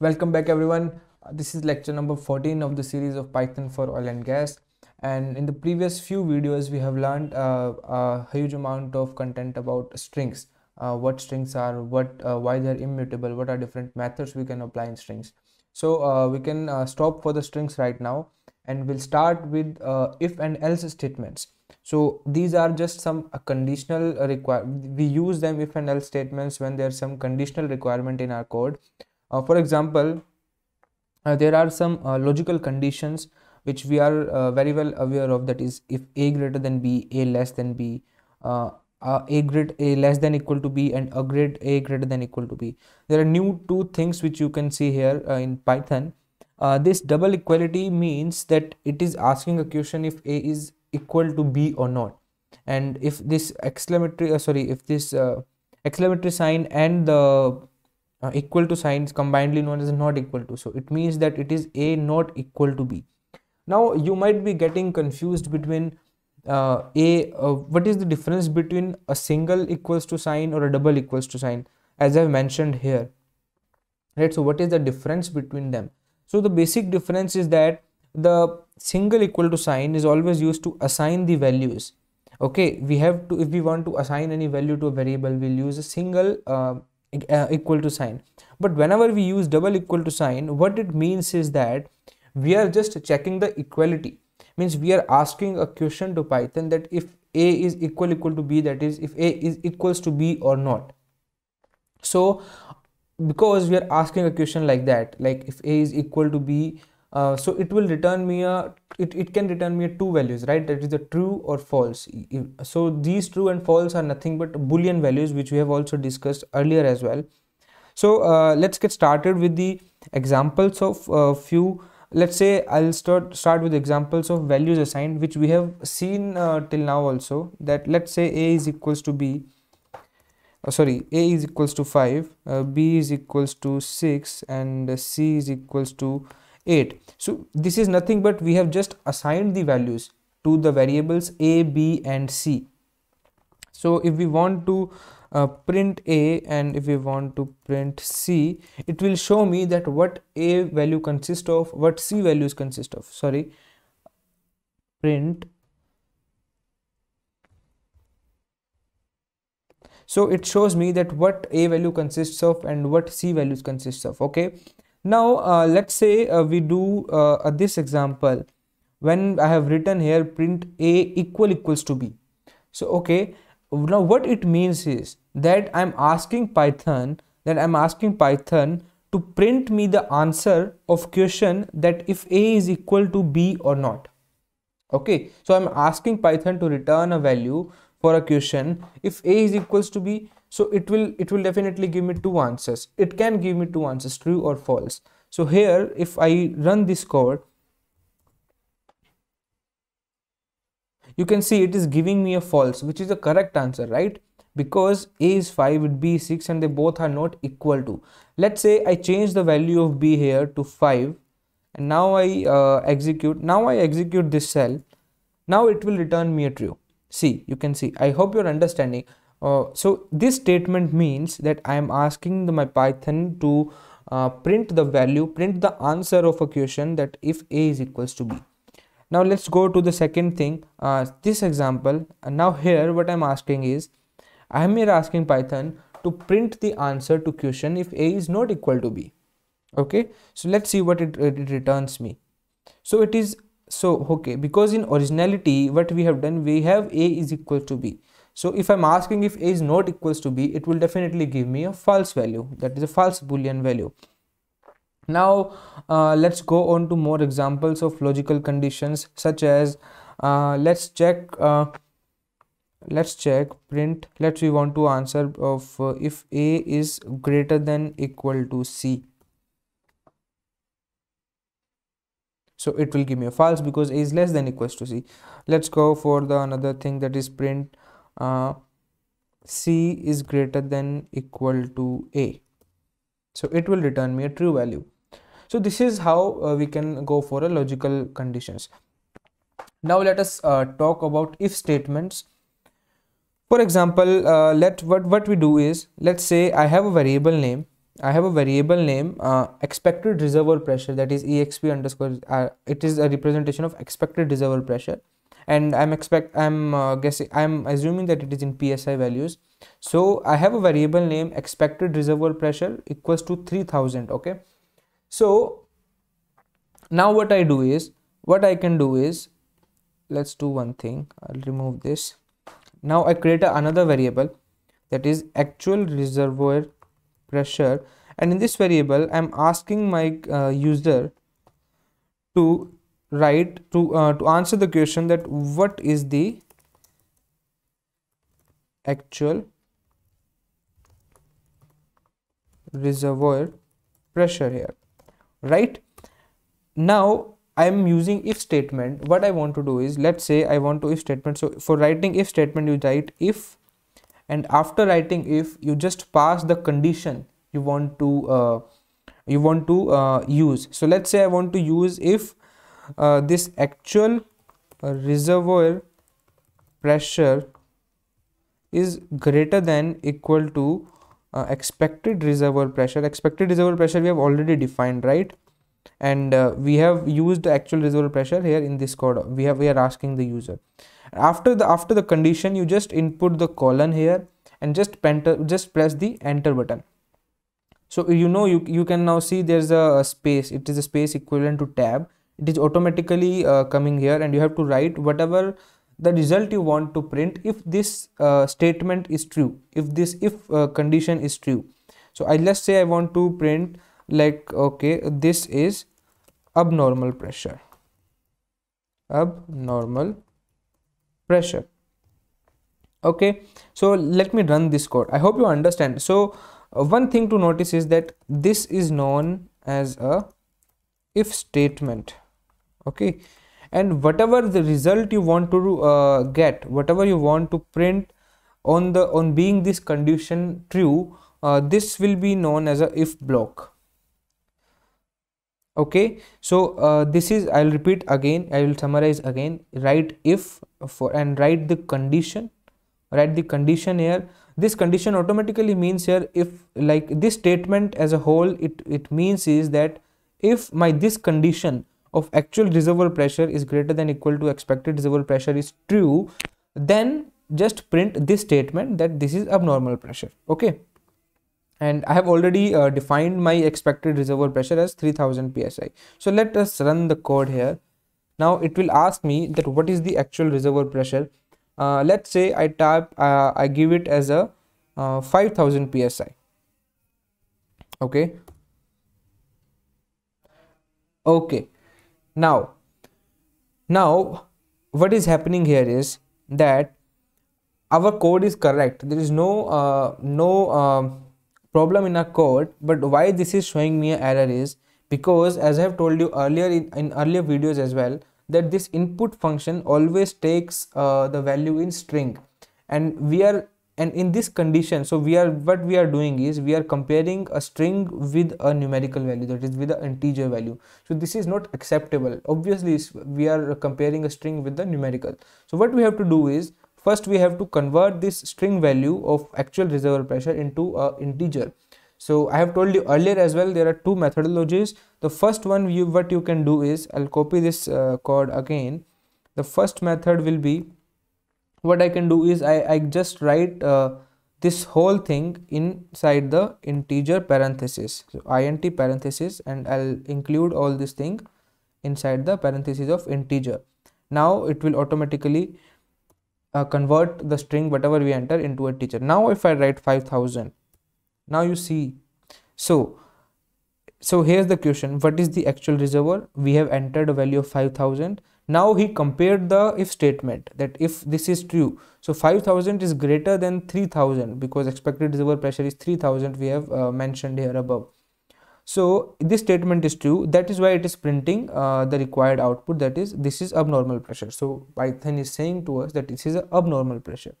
Welcome back everyone. This is lecture number 14 of the series of Python for oil and gas, and in the previous few videos we have learned a huge amount of content about strings, what strings are, why they are immutable, what are different methods we can apply in strings. So we can stop for the strings right now, and we'll start with if and else statements. So these are just some conditional requirements. We use them, if and else statements, when there's some conditional requirement in our code. For example, there are some logical conditions which we are very well aware of, that is if a greater than b, a less than b, a less than equal to b, and a greater than equal to b. There are new two things which you can see here in Python. This double equality means that it is asking a question if a is equal to b or not, and if this exclamatory exclamatory sign and the equal to signs combinedly known as not equal to, so it means that it is a not equal to b. Now you might be getting confused between what is the difference between a single equals to sign or a double equals to sign, as I've mentioned here, right? So what is the difference between them? So the basic difference is that the single equal to sign is always used to assign the values. Okay, we have to, if we want to assign any value to a variable, we'll use a single equal to sign. But whenever we use double equal to sign, what it means is that we are just checking the equality. Means we are asking a question to Python that if a is equal to b, that is if a is equals to b or not. So because we are asking a question like that, like if a is equal to b, so it will return me it can return me two values, right? That is the true or false. So these true and false are nothing but Boolean values, which we have also discussed earlier as well. So let's get started with the examples of few. Let's say I'll start with examples of values assigned, which we have seen till now also. That let's say a is equals to b, a is equals to 5, b is equals to 6, and c is equals to 8. So this is nothing but we have just assigned the values to the variables a, b, and c. So if we want to print a and if we want to print c, it will show me that what a value consists of, what c values consist of. Sorry, print. So it shows me that what a value consists of and what c values consists of. Okay. Now let's say we do this example when I have written here print a equals to b. So okay, now what it means is that I'm asking Python to print me the answer of question that if a is equal to b or not. Okay, so I'm asking Python to return a value for a question if a is equals to b. So it will definitely give me two answers. It can give me two answers, true or false. So here if I run this code, you can see it is giving me a false, which is the correct answer, right? Because a is 5 with b is 6 and they both are not equal to. Let's say I change the value of b here to 5, and now I execute. Now I execute this cell. Now it will return me a true. See, you can see. I hope you're understanding. So this statement means that I am asking my Python to print the answer of a question that if a is equals to b. Now let's go to the second thing, this example. And now here what I'm asking is, I'm here asking Python to print the answer to question if a is not equal to b. Okay, so let's see what it returns me. So it is, so okay, because in originality what we have done, we have a is equal to b. So if I'm asking if a is not equals to b, it will definitely give me a false value, that is a false Boolean value. Now let's go on to more examples of logical conditions, such as we want to answer of if a is greater than equal to c. So it will give me a false because a is less than equals to c. Let's go for the another thing, that is print c is greater than equal to a. So it will return me a true value. So this is how we can go for a logical conditions. Now let us talk about if statements. For example, what we do is, let's say I have a variable name I have a variable name expected reservoir pressure, that is exp underscore. It is a representation of expected reservoir pressure, and I'm assuming that it is in psi values. So I have a variable name expected reservoir pressure equals to 3000. Okay, so now what I can do is, let's do one thing. I'll remove this. Now I create another variable that is actual reservoir pressure, and in this variable I'm asking my user to write to answer the question that what is the actual reservoir pressure here, right? Now I'm using if statement. What I want to do is, let's say I want to if statement. So for writing if statement, you write if, and after writing if, you just pass the condition you want to use. So let's say I want to use if this actual reservoir pressure is greater than equal to expected reservoir pressure. Expected reservoir pressure we have already defined, right? And we have used the actual reservoir pressure here in this code. We are asking the user. After the condition, you just input the colon here and just press the enter button. So you can now see there's a space. It is a space equivalent to tab. It is automatically coming here, and you have to write whatever the result you want to print if this statement is true, if this condition is true. So let's say I want to print like, okay, this is abnormal pressure. Okay, so let me run this code. I hope you understand. So one thing to notice is that this is known as a if statement. Okay, and whatever the result you want to get, whatever you want to print on being this condition true, this will be known as a if block. Okay, so this is, I'll repeat again, I will summarize again. Write if for and write the condition here. This condition automatically means here, if like this statement as a whole, it means is that if this condition of actual reservoir pressure is greater than equal to expected reservoir pressure is true, then just print this statement that this is abnormal pressure. Okay, and I have already defined my expected reservoir pressure as 3000 psi. So let us run the code here. Now it will ask me that what is the actual reservoir pressure. Let's say I give it as a 5000 psi. Okay. Now what is happening here is that our code is correct. There is no problem in our code, but why this is showing me an error is because, as I have told you earlier in earlier videos as well, that this input function always takes the value in string, and in this condition, so what we are doing is comparing a string with a numerical value, that is with an integer value. So this is not acceptable. Obviously we are comparing a string with the numerical. So what we have to do is, first we have to convert this string value of actual reservoir pressure into an integer. So I have told you earlier as well, there are two methodologies. The first one, what you can do is, I'll copy this code again. The first method will be, what I can do is I just write this whole thing inside the integer parenthesis, so int parenthesis, and I'll include all this thing inside the parenthesis of integer. Now it will automatically convert the string whatever we enter into a integer. Now if I write 5000, now you see, so here's the question, what is the actual reservoir? We have entered a value of 5000. Now he compared the if statement that if this is true, so 5000 is greater than 3000, because expected reservoir pressure is 3000 we have mentioned here above. So this statement is true, that is why it is printing the required output, that is this is abnormal pressure. So Python is saying to us that this is an abnormal pressure.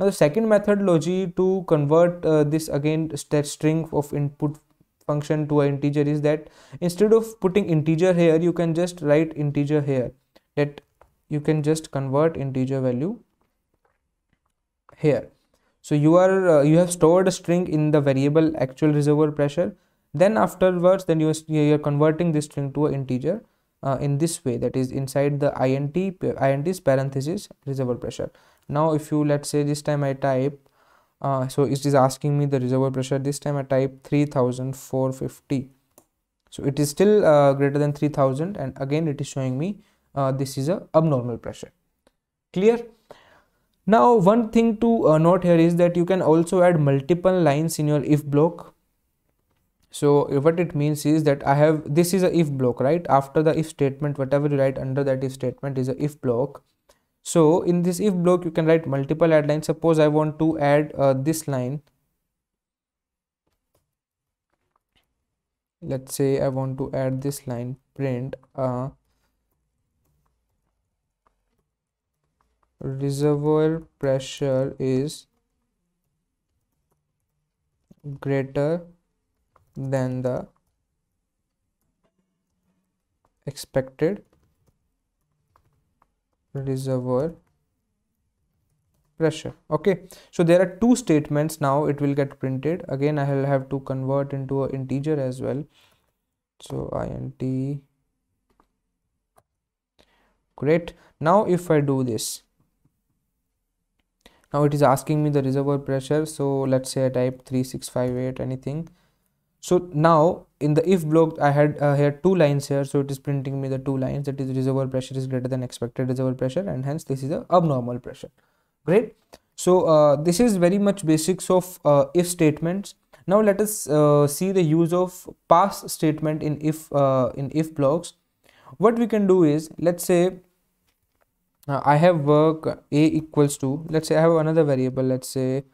Now the second methodology to convert this again that string of input function to an integer is that instead of putting integer here, you can just write integer here. That you can just convert integer value here. So you have stored a string in the variable actual reservoir pressure. Then afterwards, then you are converting this string to an integer in this way, that is inside the int's parenthesis reservoir pressure. Now if you, let's say this time I type, so it is asking me the reservoir pressure. This time I type 3450. So it is still greater than 3000, and again it is showing me this is a abnormal pressure. Clear? Now one thing to note here is that you can also add multiple lines in your if block. So what it means is that I have, this is a if block, right? After the if statement, whatever you write under that if statement is a if block. So in this if block you can write multiple add lines. Suppose I want to add this line. Let's say I want to add this line, print reservoir pressure is greater than the expected reservoir pressure. Okay, so there are two statements. Now it will get printed. Again I will have to convert into an integer as well. So int. Great. Now if I do this, now it is asking me the reservoir pressure. So let's say I type 3658 anything. So now in the if block I had here two lines here, so it is printing me the two lines, that is reservoir pressure is greater than expected reservoir pressure, and hence this is a abnormal pressure. Great. So this is very much basics of if statements. Now let us see the use of pass statement in if blocks. What we can do is, let's say I have work a equals to, let's say I have another variable, let's say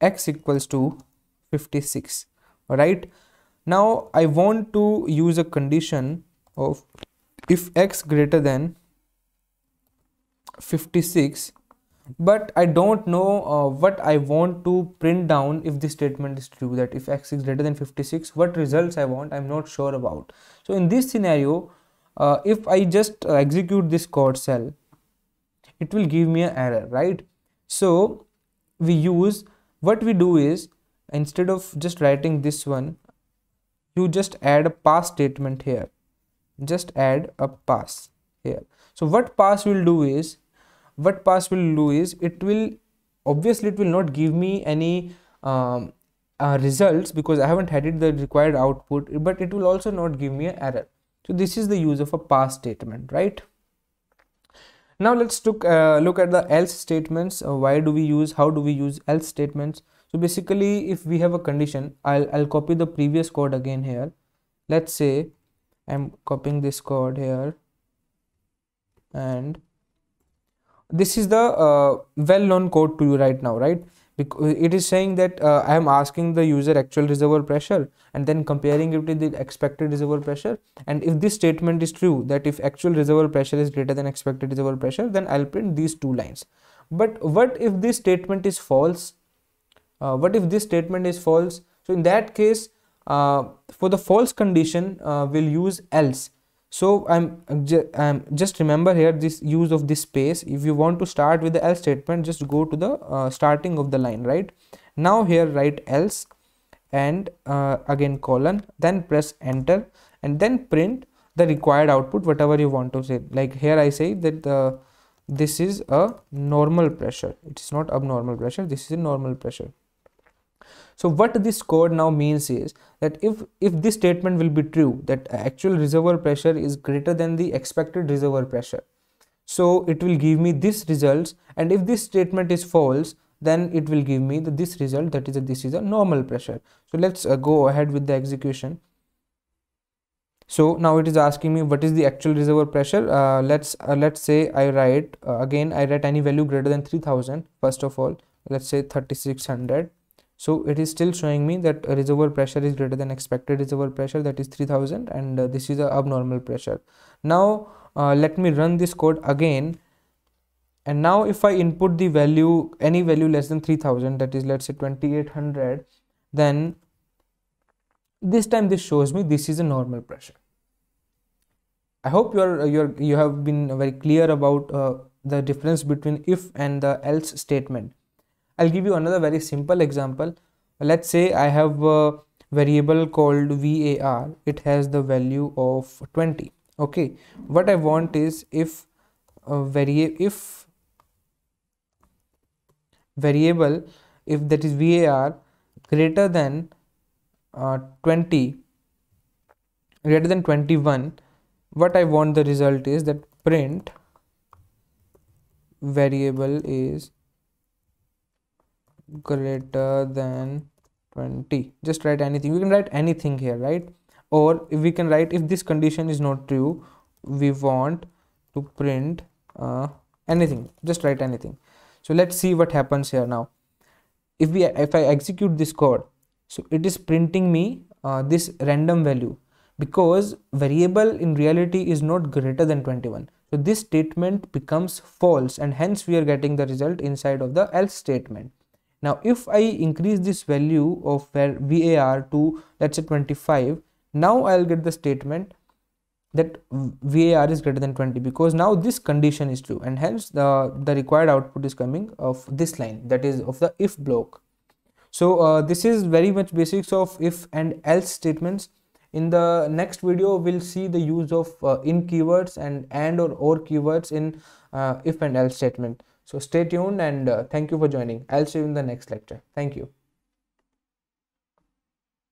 x equals to 56. All right, now I want to use a condition of if x greater than 56, but I don't know what I want to print down if this statement is true, that if x is greater than 56, what results I want, I'm not sure about. So in this scenario, if I just execute this code cell, it will give me an error, right? So we use, what we do is, instead of just writing this one, you just add a pass statement here, just add a pass here. So what pass will do is, it will obviously, it will not give me any results because I haven't had it the required output, but it will also not give me an error. So this is the use of a pass statement, right? Now let's look at the else statements. How do we use else statements? So basically, if we have a condition, I'll copy the previous code again here. Let's say I'm copying this code here, and this is the well-known code to you right now, right? Because it is saying that I am asking the user actual reservoir pressure and then comparing it with the expected reservoir pressure, and if this statement is true, that if actual reservoir pressure is greater than expected reservoir pressure, then I'll print these two lines. But what if this statement is false? So in that case, for the false condition, we'll use else. So just remember here this use of this space. If you want to start with the else statement, just go to the starting of the line, right? Now here write else and again colon, then press enter and then print the required output, whatever you want to say. Like here I say that this is a normal pressure. It is not abnormal pressure, this is a normal pressure. So what this code now means is that if this statement will be true, that actual reservoir pressure is greater than the expected reservoir pressure, so it will give me this results, and if this statement is false, then it will give me this result, that is that this is a normal pressure. So let's go ahead with the execution. So now it is asking me what is the actual reservoir pressure. Let's say I write again, I write any value greater than 3000 first of all. Let's say 3600. So it is still showing me that reservoir pressure is greater than expected reservoir pressure, that is 3000, and this is an abnormal pressure. Now let me run this code again, and now if I input the value, any value less than 3000, that is let's say 2800, then this time this shows me this is a normal pressure. I hope you have been very clear about the difference between if and the else statement. I'll give you another very simple example. Let's say I have a variable called var. It has the value of 20. Okay, what I want is if that is var greater than 20, greater than 21, what I want the result is that print variable is greater than 20. Just write anything. We can write anything here, right? Or we can write, if this condition is not true, we want to print anything. Just write anything. So let's see what happens here now. If I execute this code, so it is printing me this random value, because variable in reality is not greater than 21. So this statement becomes false, and hence we are getting the result inside of the else statement. Now if I increase this value of var to, let's say, 25, now I'll get the statement that var is greater than 20, because now this condition is true, and hence the required output is coming of this line, that is of the if block. So this is very much basics of if and else statements. In the next video we'll see the use of in keywords and or keywords in if and else statement. So stay tuned, and thank you for joining. I'll see you in the next lecture. Thank you.